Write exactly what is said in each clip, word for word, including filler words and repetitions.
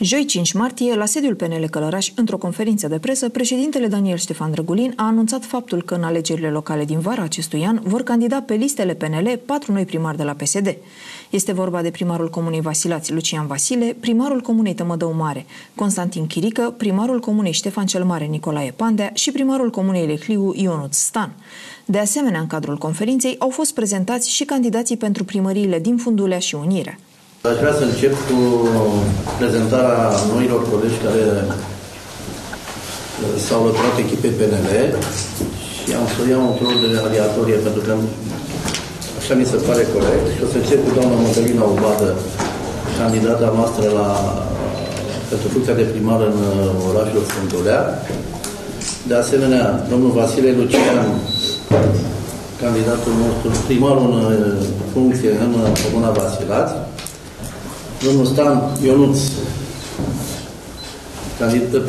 Joi cinci martie, la sediul P N L Călăraș, într-o conferință de presă, președintele Daniel Ștefan Drăgulin a anunțat faptul că în alegerile locale din vara acestui an vor candida pe listele P N L patru noi primari de la P S D. Este vorba de primarul comunei Vasilați, Lucian Vasile, primarul comunei Tămădău Mare, Constantin Chirică, primarul comunei Ștefan cel Mare, Nicolae Pandea și primarul comunei Lehliu, Ionuț Stan. De asemenea, în cadrul conferinței au fost prezentați și candidații pentru primăriile din Fundulea și Unirea. Aș vrea să încep cu prezentarea noilor colegi care s-au alăturat echipei P N L și am să iau un tur de aleatorie pentru că așa mi se pare corect. Și o să încep cu doamna Mătălina Ubadă, candidata noastră la, pentru funcția de primar în orașul Fundulea. De asemenea, domnul Vasile Lucian, candidatul nostru, primarul în funcție în comuna Vasilați. Domnul Stan Ionuț,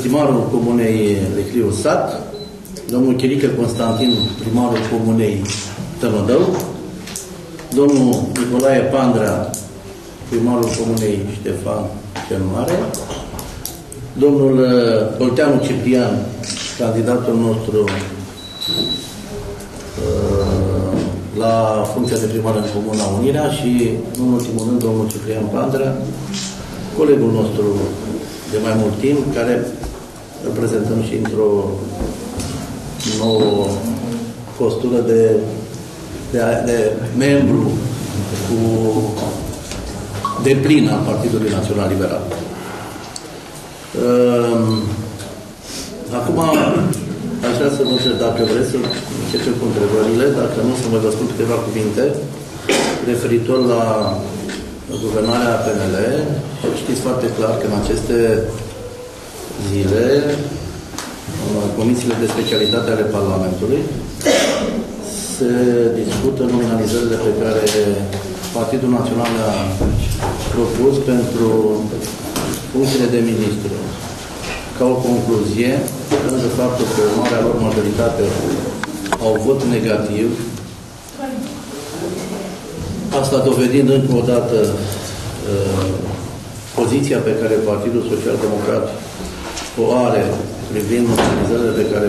primarul comunei Lehliu Sat, domnul Chirică Constantin, primarul comunei Tămădău, domnul Nicolae Pandrea, primarul comunei Ștefan cel Mare, domnul Bălteanu Ciprian, candidatul nostru la funcția de primar în Comuna Unirea și, în ultimul rând, domnul Ciprian Pandrea, colegul nostru de mai mult timp, care îl prezentăm și într-o nouă postură de, de, de membru cu deplin al Partidului Național Liberal. Acum, aș vrea să vă întreb, dacă vreți să începem cu întrebările, dacă nu, să vă răspund câteva cuvinte referitor la guvernarea P N L. Știți foarte clar că în aceste zile, în comisiile de specialitate ale Parlamentului, se discută nominalizările pe care Partidul Național le-a propus pentru funcțiile de ministru. Ca o concluzie, de faptul că marea lor majoritate au vot negativ, asta dovedind încă o dată uh, poziția pe care Partidul Social Democrat o are privind organizările pe care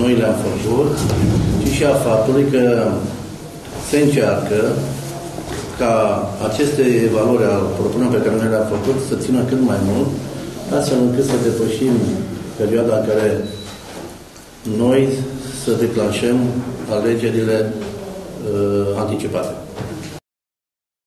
noi le-am făcut, ci și a faptului că se încearcă ca aceste valori al propunerii pe care noi le-am făcut să țină cât mai mult, astfel încât să depășim perioada în care noi să declanșăm alegerile uh, anticipate.